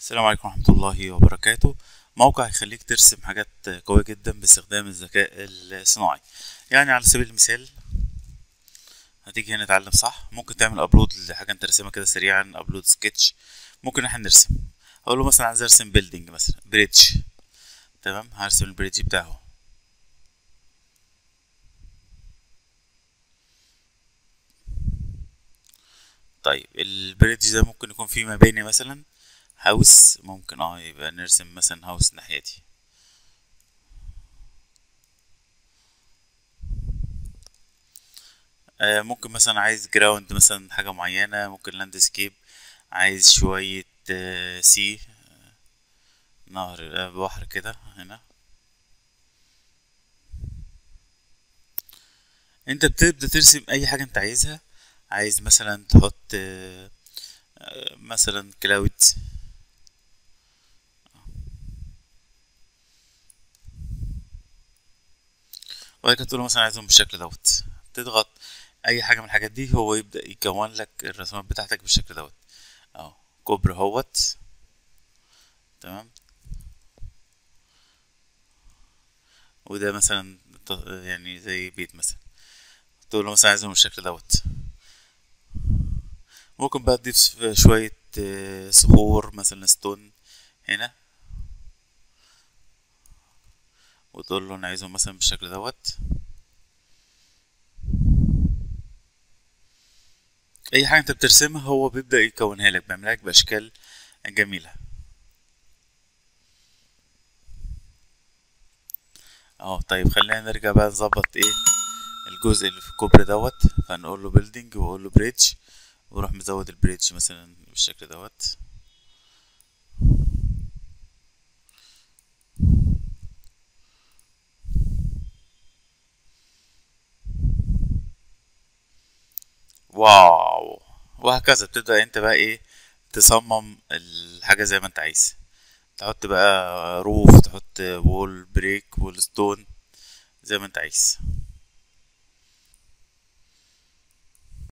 السلام عليكم ورحمة الله وبركاته. موقع هيخليك ترسم حاجات قوية جدا باستخدام الذكاء الصناعي. يعني على سبيل المثال هتيجي هنا نتعلم صح، ممكن تعمل ابلود لحاجة انت رسمها كده سريعا، ابلود سكتش. ممكن احنا نرسم، اقول له مثلا عايز ارسم بيلدينج، مثلا بريدج. تمام، هرسم البريدج بتاعه. طيب البريدج ده ممكن يكون فيه مباني، مثلا هاوس. ممكن يبقى نرسم مثلا هاوس الناحية دي. ممكن مثلا عايز جراوند، مثلا حاجة معينة. ممكن لاندسكيب، عايز شوية سي، نهر، بحر كده. هنا انت بتبدأ ترسم اي حاجة انت عايزها. عايز مثلا تحط مثلا كلاود، وبعد كده تقول مثلا عايزهم بالشكل دوت. تضغط اي حاجه من الحاجات دي، هو يبدا يكون لك الرسومات بتاعتك بالشكل دوت. اهو كوبري اهوت. تمام، وده مثلا يعني زي بيت مثلا، تقول له مثلا عايزهم بالشكل دوت. ممكن بقى تضيف شوية صخور مثلا ستون هنا، وتقول له انا عايزهم مثلا بالشكل دوت. اي حاجة انت بترسمها هو بيبدأ يكونها لك، بيعملها لك باشكال جميلة. طيب خلينا نرجع بقى نظبط الجزء اللي في الكوبري دوت. فنقول له بيلدينج، واقول له بريدج، وروح مزود البريدج مثلا بالشكل دوت. واو، وهكذا. بتبدأ انت بقى تصمم الحاجة زي ما انت عايز. تحط بقى روف، تحط وول بريك، وول ستون، زي ما انت عايز.